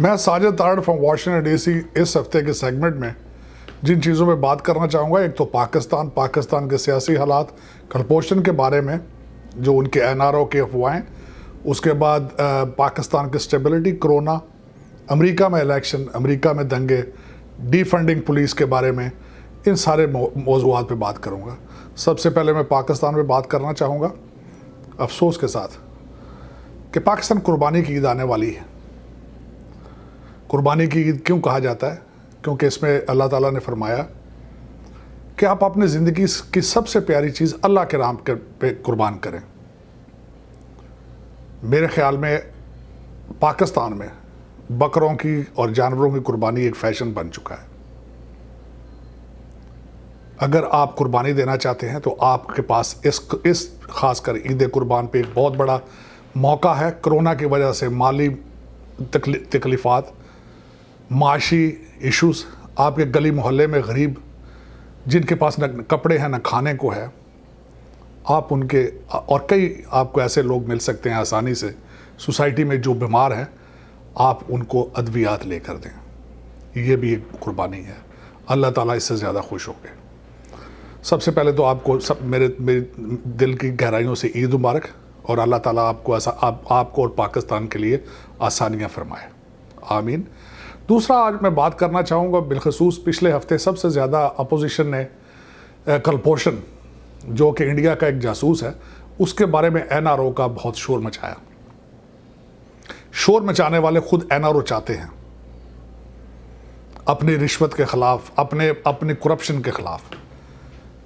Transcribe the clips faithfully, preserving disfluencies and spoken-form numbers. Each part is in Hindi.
मैं साजिद आर्ड फ्रॉम वाशिंगटन डीसी इस हफ्ते के सेगमेंट में जिन चीज़ों में बात करना चाहूँगा, एक तो पाकिस्तान पाकिस्तान के सियासी हालात, कलपोशन के बारे में जो उनके एन आर ओ की अफवाहें, उसके बाद आ, पाकिस्तान की स्टेबिलिटी, कोरोना, अमेरिका में इलेक्शन, अमेरिका में दंगे, डीफंडिंग पुलिस के बारे में, इन सारे मौजूद पे बात करूँगा। सबसे पहले मैं पाकिस्तान में बात करना चाहूँगा अफसोस के साथ कि पाकिस्तान कुर्बानी की ईद आने वाली है। कुर्बानी की ईद क्यों कहा जाता है? क्योंकि इसमें अल्लाह ताला ने फरमाया कि आप अपनी ज़िंदगी की सबसे प्यारी चीज़ अल्लाह के राम के पे कुर्बान करें। मेरे ख़्याल में पाकिस्तान में बकरों की और जानवरों की कुर्बानी एक फ़ैशन बन चुका है। अगर आप कुर्बानी देना चाहते हैं तो आपके पास इस इस खासकर ईद कुर्बान पे एक बहुत बड़ा मौका है। कोरोना की वजह से माली तकलीफ़ात, माशी इश्यूज़, आपके गली मोहल्ले में गरीब जिनके पास न कपड़े हैं न खाने को है, आप उनके और कई आपको ऐसे लोग मिल सकते हैं आसानी से सोसाइटी में जो बीमार हैं, आप उनको अद्वियात लेकर दें। ये भी एक कुर्बानी है। अल्लाह ताला इससे ज़्यादा खुश होंगे। सबसे पहले तो आपको सब मेरे मेरे दिल की गहराइयों से ईद मुबारक, और अल्लाह ताला आपको आसा, आप, आपको और पाकिस्तान के लिए आसानियाँ फरमाए, आमीन। दूसरा, आज मैं बात करना चाहूँगा बिलखसूस पिछले हफ्ते सबसे ज़्यादा अपोजिशन ने कलपोशन, जो कि इंडिया का एक जासूस है, उसके बारे में एन आर ओ का बहुत शोर मचाया। शोर मचाने वाले खुद एन आर ओ चाहते हैं, अपनी रिश्वत के ख़िलाफ़, अपने अपने करप्शन के ख़िलाफ़।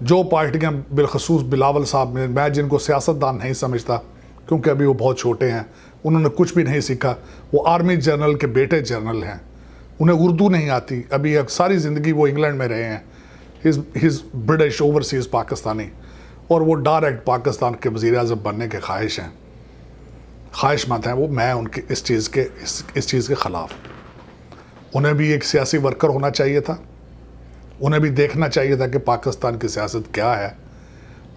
जो पार्टियाँ बिलखसूस बिलावल साहब ने, मैं जिनको सियासतदान नहीं समझता क्योंकि अभी वो बहुत छोटे हैं, उन्होंने कुछ भी नहीं सीखा, वो आर्मी जनरल के बेटे जनरल हैं, उन्हें उर्दू नहीं आती, अभी सारी ज़िंदगी वो इंग्लैंड में रहे हैं, his his British overseas Pakistani, और वो डायरेक्ट पाकिस्तान के वज़ीर-ए-आज़म बनने के ख्वाहिश हैं ख्वाहिशमंद हैं वो। मैं उनके इस चीज़ के इस इस चीज़ के ख़िलाफ़। उन्हें भी एक सियासी वर्कर होना चाहिए था, उन्हें भी देखना चाहिए था कि पाकिस्तान की सियासत क्या है।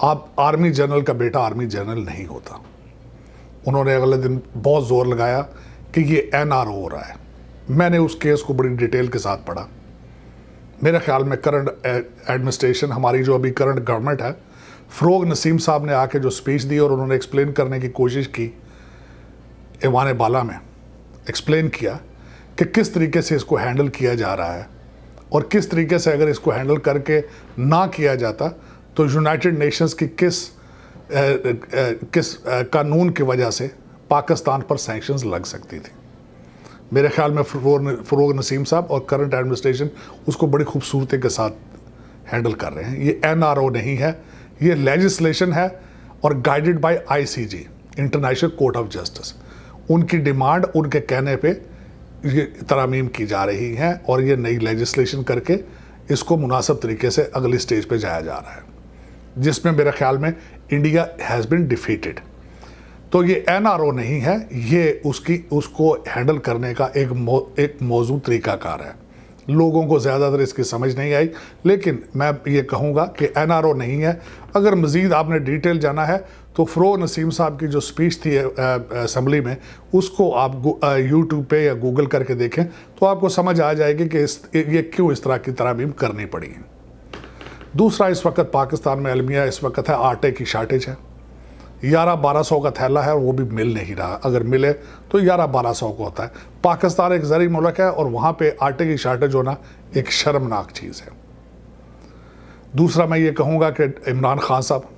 आप आर्मी जनरल का बेटा आर्मी जनरल नहीं होता। उन्होंने अगले दिन बहुत ज़ोर लगाया कि ये एन आर ओ हो रहा है। मैंने उस केस को बड़ी डिटेल के साथ पढ़ा। मेरे ख्याल में करंट एडमिनिस्ट्रेशन, हमारी जो अभी करंट गवर्नमेंट है, फ़रोग़ नसीम साहब ने आके जो स्पीच दी और उन्होंने एक्सप्लेन करने की कोशिश की, ईवान बाला में एक्सप्लेन किया कि किस तरीके से इसको हैंडल किया जा रहा है, और किस तरीके से अगर इसको हैंडल करके ना किया जाता तो यूनाइटेड नेशंस की किस आ, आ, किस आ, कानून की वजह से पाकिस्तान पर सैंक्शंस लग सकती थी। मेरे ख्याल में फ़रोग़ नसीम साहब और करंट एडमिनिस्ट्रेशन उसको बड़ी खूबसूरती के साथ हैंडल कर रहे हैं। ये एन आर ओ नहीं है, ये लेजिस्लेशन है, और guided by I C J, international court of justice. उनकी डिमांड, उनके कहने पे ये तरामीम की जा रही हैं, और ये नई लेजिस्लेशन करके इसको मुनासिब तरीके से अगली स्टेज पे जाया जा रहा है, जिसमें मेरे ख्याल में इंडिया हैज़ बिन डिफीटेड। तो ये एन आर ओ नहीं है, ये उसकी उसको हैंडल करने का एक मौ, एक मौजूद तरीक़ाकार है। लोगों को ज़्यादातर इसकी समझ नहीं आई, लेकिन मैं ये कहूँगा कि एन आर ओ नहीं है। अगर मज़ीद आपने डिटेल जाना है तो फ़रोग़ नसीम साहब की जो स्पीच थी असम्बली में, उसको आप यूट्यूब पे या गूगल करके देखें तो आपको समझ आ जाएगी कि इस ये क्यों इस तरह की तरामीम करनी पड़ी है। दूसरा, इस वक्त पाकिस्तान में अलमिया इस वक्त है, आटे की शार्टेज है। ग्यारह बारह सौ का थैला है, वो भी मिल नहीं रहा। अगर मिले तो ग्यारह बारह सौ का होता है। पाकिस्तान एक ज़री मुल्क है, और वहाँ पे आटे की शार्टेज होना एक शर्मनाक चीज़ है। दूसरा, मैं ये कहूँगा कि इमरान खान साहब,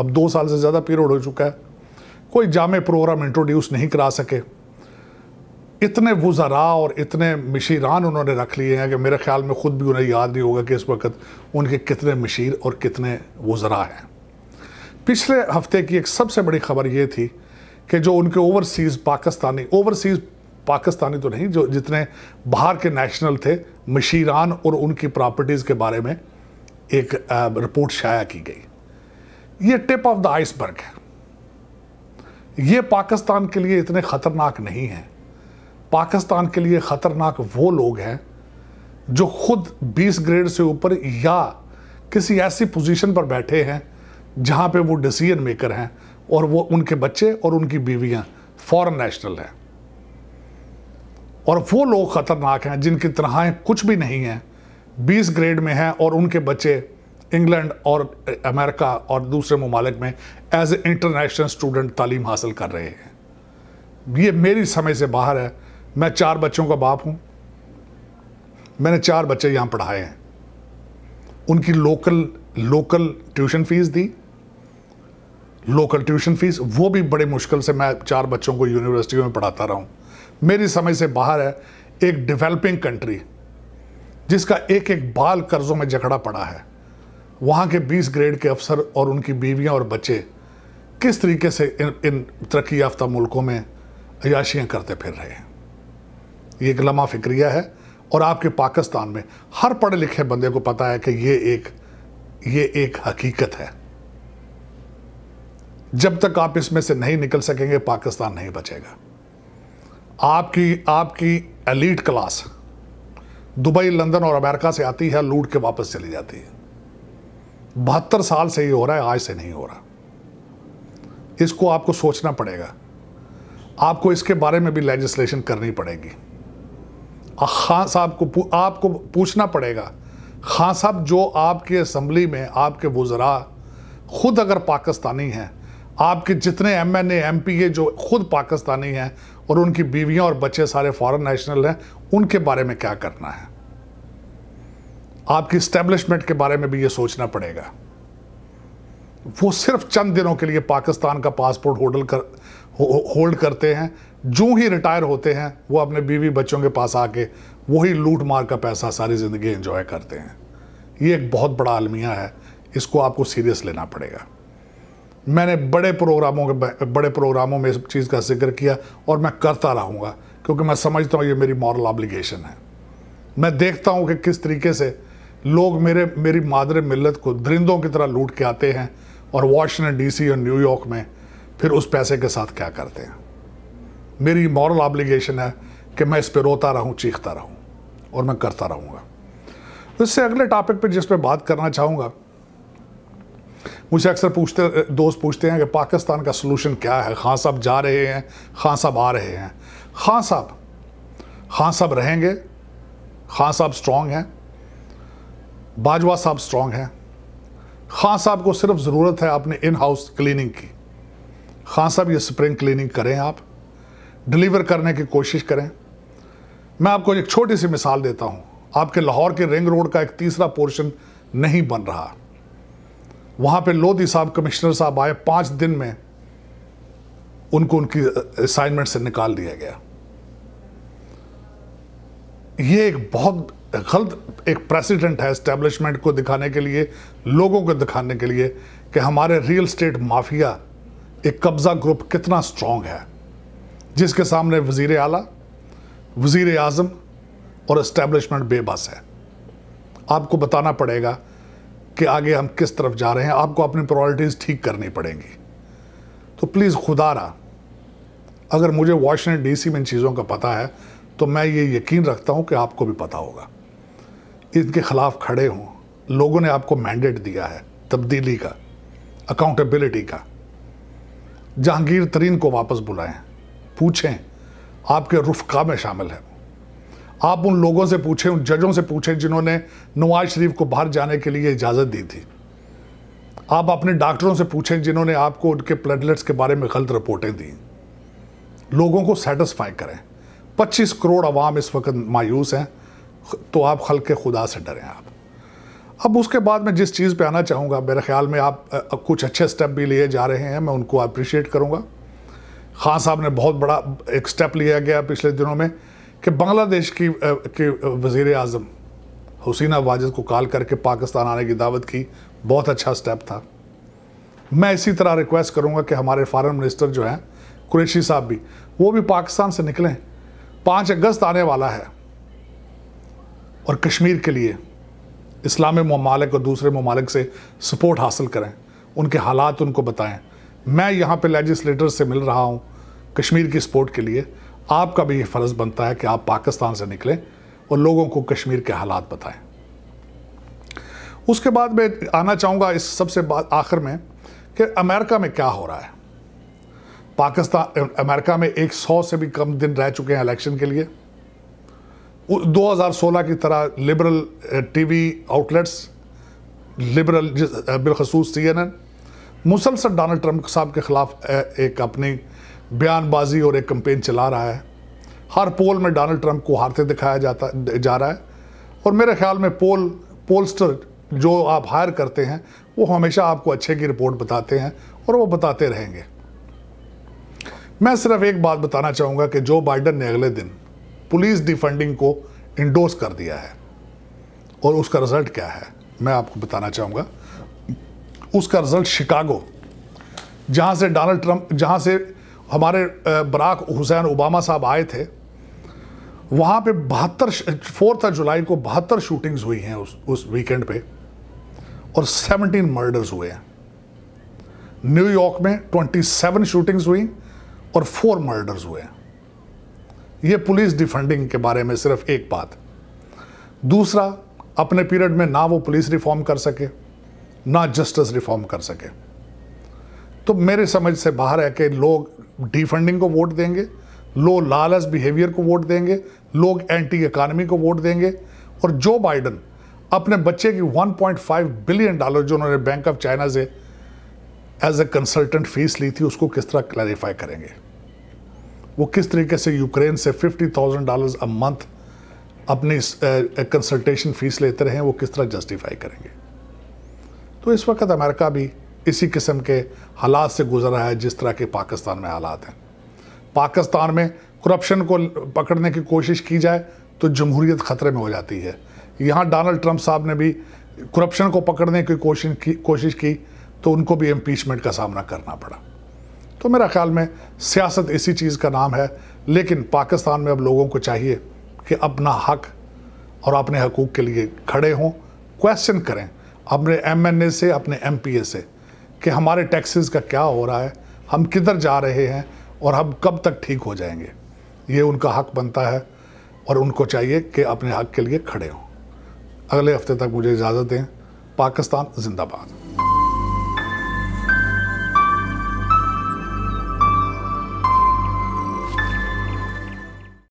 अब दो साल से ज़्यादा पीरियड हो चुका है, कोई जामे प्रोग्राम इंट्रोड्यूस नहीं करा सके। इतने वज़रा और इतने मशीरान उन्होंने रख लिए हैं कि मेरे ख्याल में ख़ुद भी उन्हें याद नहीं होगा कि इस वक्त उनके कितने मशीर और कितने वज़रा हैं। पिछले हफ्ते की एक सबसे बड़ी खबर ये थी कि जो उनके ओवरसीज़ पाकिस्तानी ओवरसीज़ पाकिस्तानी तो नहीं, जो जितने बाहर के नेशनल थे, मशीरान और उनकी प्रॉपर्टीज़ के बारे में एक रिपोर्ट शाया की गई। ये टिप ऑफ द आइसबर्ग है। ये पाकिस्तान के लिए इतने ख़तरनाक नहीं हैं। पाकिस्तान के लिए ख़तरनाक वो लोग हैं जो खुद बीस ग्रेड से ऊपर या किसी ऐसी पोजीशन पर बैठे हैं जहाँ पे वो डिसीजन मेकर हैं, और वो उनके बच्चे और उनकी बीवियाँ फॉरेन नेशनल हैं। और वो लोग ख़तरनाक हैं जिनकी तनख्वाहें कुछ भी नहीं हैं, बीस ग्रेड में हैं और उनके बच्चे इंग्लैंड और अमेरिका और दूसरे ममालिक में एज ए इंटरनेशनल स्टूडेंट तालीम हासिल कर रहे हैं। ये मेरी समझ से बाहर है। मैं चार बच्चों का बाप हूँ, मैंने चार बच्चे यहाँ पढ़ाए हैं, उनकी लोकल लोकल ट्यूशन फ़ीस दी, लोकल ट्यूशन फ़ीस वो भी बड़े मुश्किल से मैं चार बच्चों को यूनिवर्सिटियों में पढ़ाता रहा हूँ। मेरी समझ से बाहर है एक डेवलपिंग कंट्री जिसका एक एक बाल कर्ज़ों में जकड़ा पड़ा है, वहाँ के बीस ग्रेड के अफसर और उनकी बीवियाँ और बच्चे किस तरीके से इन, इन तरक्की याफ्ता मुल्कों में अयाशियाँ करते फिर रहे हैं। ये एक लम्हा फिक्रिया है। और आपके पाकिस्तान में हर पढ़े लिखे बंदे को पता है कि ये एक ये एक हकीकत है। जब तक आप इसमें से नहीं निकल सकेंगे पाकिस्तान नहीं बचेगा। आपकी आपकी एलीट क्लास दुबई, लंदन और अमेरिका से आती है, लूट के वापस चली जाती है। बहत्तर साल से ये हो रहा है, आज से नहीं हो रहा। इसको आपको सोचना पड़ेगा, आपको इसके बारे में भी लेजिस्लेशन करनी पड़ेगी। खान साहब को पू, आपको पूछना पड़ेगा, खान साहब जो आपके असम्बली में आपके वज़रा खुद अगर पाकिस्तानी हैं, आपके जितने M N A M P A जो खुद पाकिस्तानी हैं और उनकी बीवियां और बच्चे सारे फॉरेन नेशनल हैं, उनके बारे में क्या करना है। आपकी इस्टेब्लिशमेंट के बारे में भी ये सोचना पड़ेगा। वो सिर्फ चंद दिनों के लिए पाकिस्तान का पासपोर्ट होल्ड कर होल्ड करते हैं, जो ही रिटायर होते हैं वो अपने बीवी बच्चों के पास आके वही लूट मार का पैसा सारी ज़िंदगी एंजॉय करते हैं। ये एक बहुत बड़ा अलमिया है, इसको आपको सीरियस लेना पड़ेगा। मैंने बड़े प्रोग्रामों के बड़े प्रोग्रामों में इस चीज़ का जिक्र किया और मैं करता रहूँगा, क्योंकि मैं समझता हूँ ये मेरी मॉरल ऑब्लिगेशन है। मैं देखता हूँ कि किस तरीके से लोग मेरे मेरी मादरे मिल्लत को दरिंदों की तरह लूट के आते हैं और वाशिंगटन डी सी और न्यूयॉर्क में फिर उस पैसे के साथ क्या करते हैं। मेरी मॉरल ऑब्लिगेशन है कि मैं इस पर रोता रहूं, चीखता रहूं, और मैं करता रहूंगा। इससे अगले टॉपिक पे जिस पे बात करना चाहूँगा, मुझे अक्सर पूछते दोस्त पूछते हैं कि पाकिस्तान का सलूशन क्या है, खान साहब जा रहे हैं, खान साहब आ रहे हैं। खान साहब खान साहब रहेंगे, खान साहब स्ट्रांग हैं, बाजवा साहब स्ट्रांग हैं। खान साहब को सिर्फ ज़रूरत है अपने इन हाउस क्लीनिंग की। खान साहब ये स्प्रिंग क्लीनिंग करें, आप डिलीवर करने की कोशिश करें। मैं आपको एक छोटी सी मिसाल देता हूँ। आपके लाहौर के रिंग रोड का एक तीसरा पोर्शन नहीं बन रहा, वहाँ पे लोधी साहब कमिश्नर साहब आए, पाँच दिन में उनको उनकी असाइनमेंट से निकाल दिया गया। ये एक बहुत गलत एक प्रेसिडेंट है एस्टेब्लिशमेंट को दिखाने के लिए, लोगों को दिखाने के लिए कि हमारे रियल स्टेट माफिया एक कब्ज़ा ग्रुप कितना स्ट्रांग है, जिसके सामने वज़ीर आला, वज़ीर आज़म और इस्टेब्लिशमेंट बेबस है। आपको बताना पड़ेगा कि आगे हम किस तरफ जा रहे हैं, आपको अपनी प्रायोरिटीज़ ठीक करनी पड़ेंगी। तो प्लीज़ खुदारा, अगर मुझे वाशिंगटन डी सी में इन चीज़ों का पता है तो मैं ये यकीन रखता हूँ कि आपको भी पता होगा। इनके ख़िलाफ़ खड़े हों। लोगों ने आपको मैंडेट दिया है तब्दीली का, अकाउंटेबिलिटी का। जहांगीर तरीन को वापस बुलाएं, पूछें, आपके रुफका में शामिल है। आप उन लोगों से पूछें, उन जजों से पूछें जिन्होंने नवाज शरीफ को बाहर जाने के लिए इजाज़त दी थी। आप अपने डॉक्टरों से पूछें जिन्होंने आपको उनके प्लेटलेट्स के बारे में गलत रिपोर्टें दी। लोगों को सेटिस्फाई करें। पच्चीस करोड़ आवाम इस वक्त मायूस हैं, तो आप खल्के खुदा से डरें। आप अब उसके बाद मैं जिस चीज़ पे आना चाहूँगा, मेरे ख़्याल में आप कुछ अच्छे स्टेप भी लिए जा रहे हैं, मैं उनको अप्रिशिएट करूँगा। खान साहब ने बहुत बड़ा एक स्टेप लिया गया पिछले दिनों में कि बांग्लादेश की के वज़ीर आज़म हसीना वाजिद को कॉल करके पाकिस्तान आने की दावत की। बहुत अच्छा स्टेप था। मैं इसी तरह रिक्वेस्ट करूँगा कि हमारे फॉरेन मिनिस्टर जो हैं कुरैशी साहब भी, वो भी पाकिस्तान से निकलें। पाँच अगस्त आने वाला है और कश्मीर के लिए इस्लामी ममालिक और दूसरे ममालिक से सपोर्ट हासिल करें, उनके हालात उनको बताएं। मैं यहाँ पे लेजिस्लेटर से मिल रहा हूँ कश्मीर की सपोर्ट के लिए, आपका भी ये फ़र्ज़ बनता है कि आप पाकिस्तान से निकलें और लोगों को कश्मीर के हालात बताएं। उसके बाद मैं आना चाहूँगा इस सबसे बात आखिर में कि अमेरिका में क्या हो रहा है। पाकिस्तान अमेरिका में एक सौ से भी कम दिन रह चुके हैं इलेक्शन के लिए। दो हज़ार सोलह की तरह लिबरल टीवी आउटलेट्स, लिबरल बिलखसूस सी एन एन मुसलसल डोनाल्ड ट्रंप साहब के ख़िलाफ़ एक अपनी बयानबाजी और एक कम्पेन चला रहा है। हर पोल में डोनाल्ड ट्रंप को हारते दिखाया जाता जा रहा है। और मेरे ख्याल में पोल पोलस्टर जो आप हायर करते हैं वो हमेशा आपको अच्छे की रिपोर्ट बताते हैं और वो बताते रहेंगे। मैं सिर्फ एक बात बताना चाहूँगा कि जो बाइडन ने अगले दिन पुलिस डिफंडिंग को इंडोर्स कर दिया है और उसका रिज़ल्ट क्या है मैं आपको बताना चाहूँगा। उसका रिज़ल्ट शिकागो, जहाँ से डोनाल्ड ट्रंप जहाँ से हमारे बराक हुसैन ओबामा साहब आए थे, वहाँ पे बहत्तर फोर्थ जुलाई को बहत्तर शूटिंग्स हुई हैं उस उस वीकेंड पे और सत्रह मर्डर्स हुए हैं। न्यूयॉर्क में सत्ताईस शूटिंग्स हुई और फोर मर्डर्स हुए हैं। ये पुलिस डिफंडिंग के बारे में सिर्फ एक बात। दूसरा, अपने पीरियड में ना वो पुलिस रिफॉर्म कर सके ना जस्टिस रिफॉर्म कर सके। तो मेरे समझ से बाहर है कि लोग डिफंडिंग को वोट देंगे, लोग लालच बिहेवियर को वोट देंगे, लोग एंटी इकानमी को वोट देंगे। और जो बाइडन अपने बच्चे की one point five billion dollar जो उन्होंने बैंक ऑफ चाइना से एज ए कंसल्टेंट फीस ली थी उसको किस तरह क्लैरिफाई करेंगे। वो किस तरीके से यूक्रेन से fifty thousand dollars a month अपनी कंसल्टेशन फीस लेते रहे, वो किस तरह जस्टिफाई करेंगे। तो इस वक्त अमेरिका भी इसी किस्म के हालात से गुजर रहा है जिस तरह के पाकिस्तान में हालात हैं। पाकिस्तान में करप्शन को पकड़ने की कोशिश की जाए तो जमहूरियत ख़तरे में हो जाती है। यहाँ डोनाल्ड ट्रंप साहब ने भी करप्शन को पकड़ने की कोशिश की कोशिश की तो उनको भी इम्पीचमेंट का सामना करना पड़ा। तो मेरा ख्याल में सियासत इसी चीज़ का नाम है। लेकिन पाकिस्तान में अब लोगों को चाहिए कि अपना हक और अपने हकूक़ के लिए खड़े हों, क्वेश्चन करें अपने एम एन ए से, अपने एम पी ए से कि हमारे टैक्सेस का क्या हो रहा है, हम किधर जा रहे हैं और हम कब तक ठीक हो जाएंगे। ये उनका हक बनता है और उनको चाहिए कि अपने हक के लिए खड़े हों। अगले हफ्ते तक मुझे इजाज़त दें। पाकिस्तान जिंदाबाद।